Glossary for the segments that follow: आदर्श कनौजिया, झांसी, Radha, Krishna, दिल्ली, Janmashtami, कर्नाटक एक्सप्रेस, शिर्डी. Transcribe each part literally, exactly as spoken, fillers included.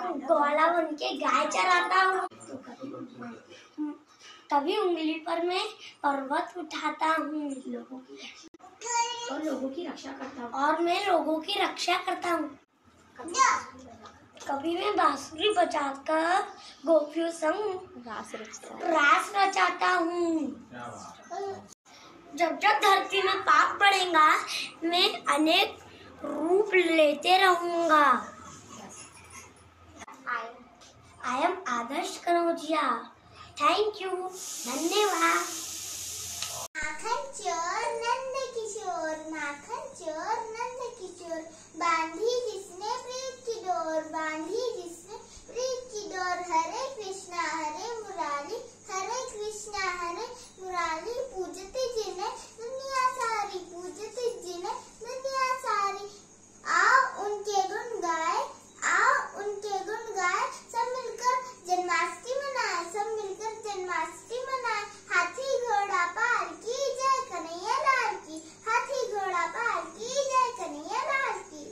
ग्वाला बन के गाय चराता हूँ, तो कभी कभी उंगली पर मैं पर्वत उठाता हूँ, लोगों की और लोगों की रक्षा करता हूँ और मैं लोगों की रक्षा करता हूँ। कभी मैं बांसुरी बजाकर गोपियों संग रास रचाता हूँ। जब जब धरती में पाप पड़ेगा मैं अनेक रूप लेते रहूँगा। I am आदर्श कनौजिया। Thank you, धन्यवाद। माखन चोर नंद किशोर, माखन चोर नंद किशोर, बांधी जिसने प्रीत की डोर, बांधी जिसने प्रीत की डोर। हरे कृष्णा हरे मुरारी, हरे कृष्णा हरे मुरारी, पूजते जिन्हें दुनिया सारी, पूजते जिन्हें दुनिया सारी। आओ उनके गुण गाए, आओ उनके गुण गाए, सब मिलकर जन्माष्टमी मनाए, सब मिलकर जन्माष्टमी मनाए। हाथी घोड़ा पाल की जय कन्हैया लाल की, हाथी घोड़ा पाल की जय कन्हैया लाल की।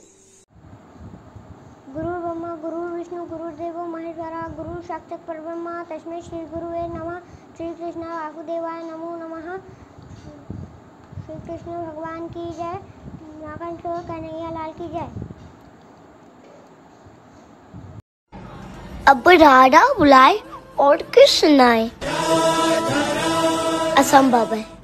गुरु ब्रह्मा गुरु विष्णु गुरु देवो महेश्वरा, गुरु साक्षात् परब्रह्म तस्मै श्री गुरुवे नमः। श्री कृष्ण वासुदेवाय नमो नमः। श्री कृष्ण भगवान की जय। माखन चोर कन्हैया लाल की जय। अब राधा बुलाए और कृष्ण आए, असंभव है।